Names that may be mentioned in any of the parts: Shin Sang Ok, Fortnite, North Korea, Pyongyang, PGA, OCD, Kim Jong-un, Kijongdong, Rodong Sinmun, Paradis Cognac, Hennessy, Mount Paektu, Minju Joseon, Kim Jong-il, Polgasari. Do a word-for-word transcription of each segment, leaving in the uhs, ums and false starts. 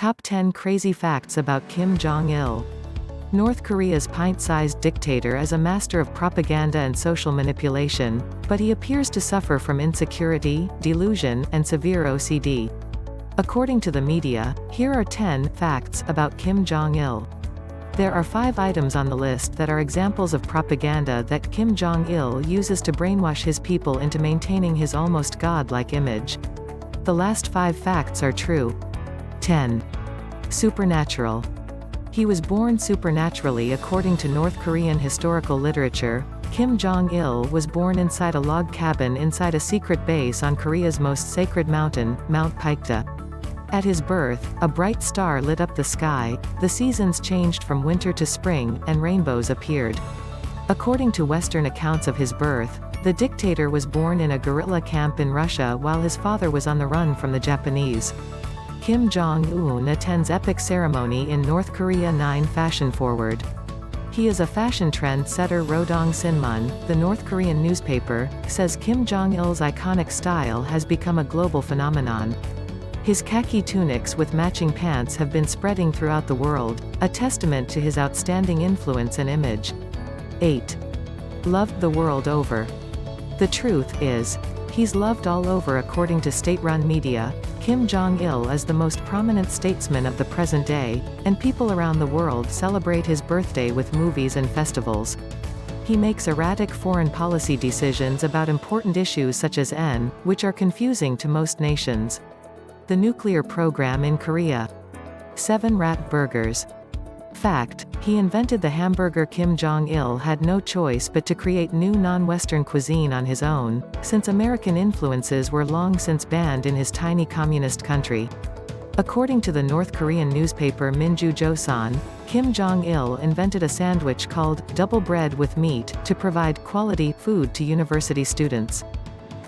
Top ten Crazy Facts About Kim Jong-il. North Korea's pint-sized dictator is a master of propaganda and social manipulation, but he appears to suffer from insecurity, delusion, and severe O C D. According to the media, here are ten facts about Kim Jong-il. There are five items on the list that are examples of propaganda that Kim Jong-il uses to brainwash his people into maintaining his almost god-like image. The last five facts are true. ten. Supernatural. He was born supernaturally. According to North Korean historical literature, Kim Jong-il was born inside a log cabin inside a secret base on Korea's most sacred mountain, Mount Paektu. At his birth, a bright star lit up the sky, the seasons changed from winter to spring, and rainbows appeared. According to Western accounts of his birth, the dictator was born in a guerrilla camp in Russia while his father was on the run from the Japanese. Kim Jong-un attends epic ceremony in North Korea. nine. Fashion forward. He is a fashion trend setter. Rodong Sinmun, the North Korean newspaper, says Kim Jong-il's iconic style has become a global phenomenon. His khaki tunics with matching pants have been spreading throughout the world, a testament to his outstanding influence and image. eight. Loved the world over. The truth is, he's loved all over. According to state-run media, Kim Jong-il is the most prominent statesman of the present day, and people around the world celebrate his birthday with movies and festivals. He makes erratic foreign policy decisions about important issues such as N, which are confusing to most nations. The nuclear program in Korea. seven. Rat burgers. Fact, he invented the hamburger. Kim Jong-il had no choice but to create new non-Western cuisine on his own, since American influences were long since banned in his tiny communist country. According to the North Korean newspaper Minju Joseon, Kim Jong-il invented a sandwich called double bread with meat to provide quality food to university students.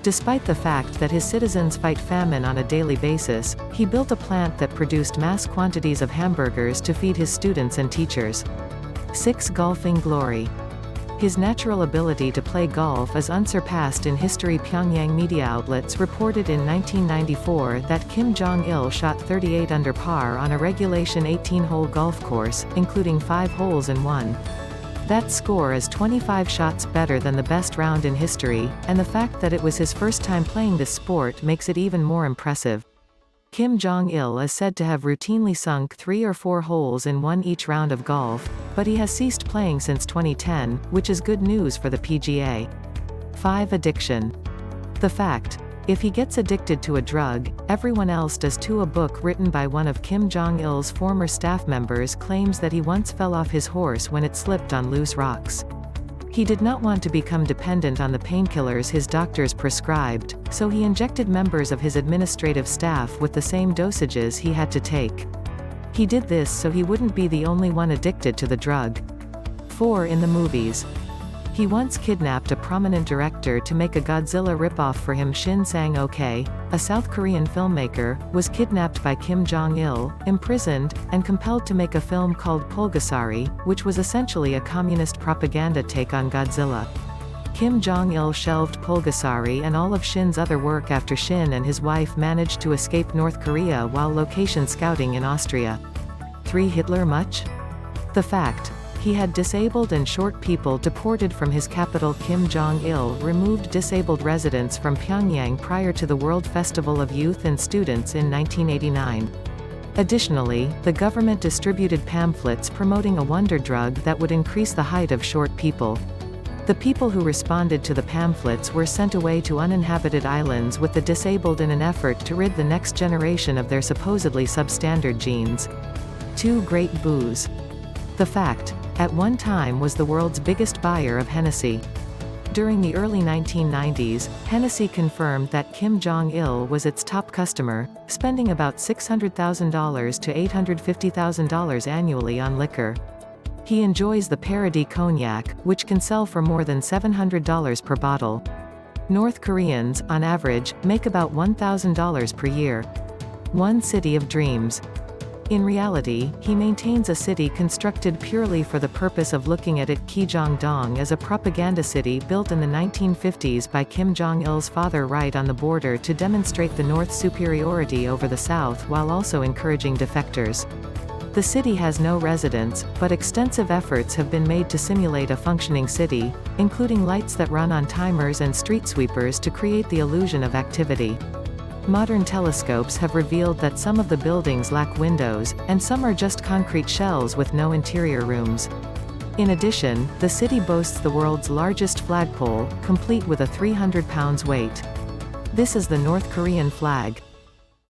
Despite the fact that his citizens fight famine on a daily basis, he built a plant that produced mass quantities of hamburgers to feed his students and teachers. six. Golfing glory. His natural ability to play golf is unsurpassed in history. Pyongyang media outlets reported in nineteen ninety-four that Kim Jong-il shot thirty-eight under par on a regulation eighteen-hole golf course, including five holes in one. That score is twenty-five shots better than the best round in history, and the fact that it was his first time playing this sport makes it even more impressive. Kim Jong-il is said to have routinely sunk three or four holes in one each round of golf, but he has ceased playing since twenty ten, which is good news for the P G A. five. Addiction. The fact, if he gets addicted to a drug, everyone else does too. A book written by one of Kim Jong-il's former staff members claims that he once fell off his horse when it slipped on loose rocks. He did not want to become dependent on the painkillers his doctors prescribed, so he injected members of his administrative staff with the same dosages he had to take. He did this so he wouldn't be the only one addicted to the drug. four. In the movies. He once kidnapped a prominent director to make a Godzilla ripoff for him. Shin Sang Ok, a South Korean filmmaker, was kidnapped by Kim Jong-il, imprisoned, and compelled to make a film called Polgasari, which was essentially a communist propaganda take on Godzilla. Kim Jong-il shelved Polgasari and all of Shin's other work after Shin and his wife managed to escape North Korea while location scouting in Austria. three. Hitler much? The fact, he had disabled and short people deported from his capital. Kim Jong-il removed disabled residents from Pyongyang prior to the World Festival of Youth and Students in nineteen eighty-nine. Additionally, the government distributed pamphlets promoting a wonder drug that would increase the height of short people. The people who responded to the pamphlets were sent away to uninhabited islands with the disabled in an effort to rid the next generation of their supposedly substandard genes. two. Great booze. The fact, at one time was the world's biggest buyer of Hennessy. During the early nineteen nineties, Hennessy confirmed that Kim Jong-il was its top customer, spending about six hundred thousand dollars to eight hundred fifty thousand dollars annually on liquor. He enjoys the Paradis Cognac, which can sell for more than seven hundred dollars per bottle. North Koreans, on average, make about one thousand dollars per year. one. City of Dreams. In reality, he maintains a city constructed purely for the purpose of looking at it. Kijongdong is a propaganda city built in the nineteen fifties by Kim Jong-il's father right on the border to demonstrate the North's superiority over the South while also encouraging defectors. The city has no residents, but extensive efforts have been made to simulate a functioning city, including lights that run on timers and street sweepers to create the illusion of activity. Modern telescopes have revealed that some of the buildings lack windows, and some are just concrete shells with no interior rooms. In addition, the city boasts the world's largest flagpole, complete with a three hundred pounds weight. This is the North Korean flag.